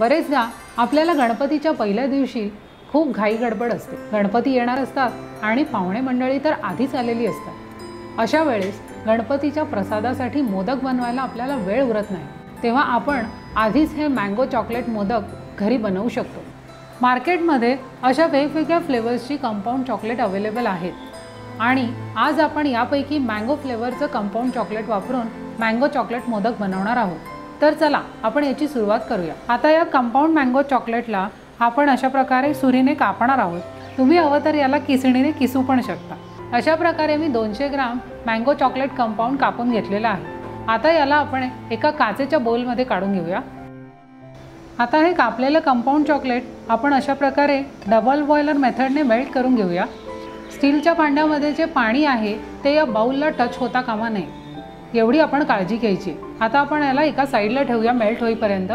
बरेचदा आपल्याला गणपतीच्या पहिल्या दिवशी खूप घाई गडबड असते। गणपती येणार असतात आणि पाहुणे मंडळी तर आधीच आलेली असतात। अशा वेळेस गणपतीच्या प्रसादासाठी मोदक बनवायला आपल्याला वेळ उरत नाही, तेव्हा आपण आधीच हे मँगो चॉकलेट मोदक घरी बनवू शकतो। मार्केटमध्ये अशा वेगवेगळ्या फ्लेवर्सची कंपाउंड चॉकलेट अवेलेबल आहेत आणि आज आपण यापैकी मँगो फ्लेवरचं कंपाउंड चॉकलेट वापरून मँगो चॉकलेट मोदक बनवणार आहोत। तर चला आपण याची सुरुवात करूया। आता या कंपाउंड मँगो चॉकलेटला आपण अशा प्रकारे सुरीने कापणार आहोत। तुम्ही हवं तर याला किसणीने किसू पण शकता। अशा प्रकारे मी 200 ग्राम मँगो चॉकलेट कंपाउंड कापून घेतलेला आहे। आता याला आपण एका काचेच्या बाउलमध्ये काढून घेऊया। आता हे कापलेलं कंपाउंड चॉकलेट आपण अशा प्रकारे डबल बॉयलर मेथडने मेल्ट करून घेऊया। स्टीलच्या भांड्यामध्ये जे पाणी आहे ते या बाउलला टच होता कामा नये, एवढी आपण काळजी घ्यायची। आता आपण याला एका साईडला ठेवूया मेल्ट होईपर्यंत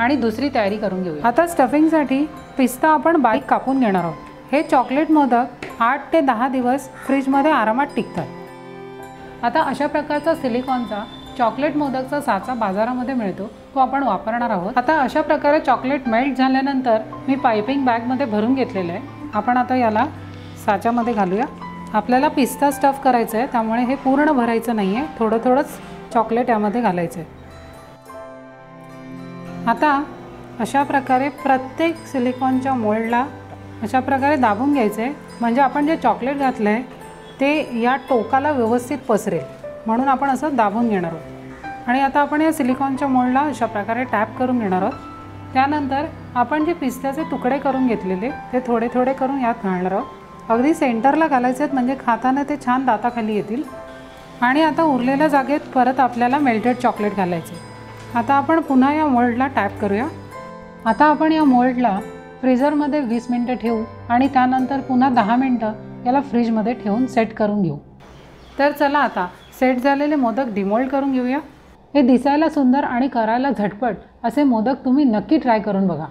आणि दुसरी तयारी करून घेऊया। आता स्टफिंगसाठी पिस्ता आपण बारीक कापून घेणार आहोत। हे चॉकलेट मोदक 8 ते 10 दिवस फ्रीजमध्ये आरामात टिकतात। आता अशा प्रकारचा सिलिकॉनचा चॉकलेट मोदकचा साचा बाजारामध्ये मिळतो, तो आपण वापरणार आहोत। आता अशा प्रकारे चॉकलेट मेल्ट झाल्यानंतर मी पाइपिंग बॅगमध्ये भरून घेतलेलं आहे। आपण आता याला साच्यामध्ये घालूया। आपल्याला पिस्ता स्टफ करायचं आहे, त्यामुळे हे पूर्ण भरायचं नाही आहे, थोडं थोडंच चॉकलेट यामध्ये घालायचं आहे। आता अशा प्रकारे प्रत्येक सिलिकॉनच्या मोल्डला अशा प्रकारे दाबून घ्यायचं आहे, म्हणजे आपण जे चॉकलेट घातलं आहे ते या टोकाला व्यवस्थित पसरेल म्हणून आपण असं दाबून घेणार आहोत। आणि आता आपण या सिलिकॉनच्या मोल्डला अशा प्रकारे टॅप करून घेणार आहोत। त्यानंतर आपण जे पिस्त्याचे तुकडे करून घेतलेले ते थोडे थोडे करून यात घालणार आहोत। अगदी सेंटरला घालायचे आहेत, म्हणजे खाताना ते छान दाताखाली येतील। आणि आता उरलेल्या जागेत परत आपल्याला मेल्टेड चॉकलेट घालायचे। आता आपण पुन्हा या मोल्डला टॅप करूया। आता आपण या मोल्डला फ्रीजरमध्ये 20 मिनटं ठेवू आणि त्यानंतर पुन्हा 10 मिनटं याला फ्रीजमध्ये ठेवून सेट करून घेऊ। तर चला आता सेट झालेले मोदक डिमोल्ड करून घेऊया। हे दिसायला सुंदर आणि करायला झटपट असे मोदक तुम्ही नक्की ट्राय करून बघा।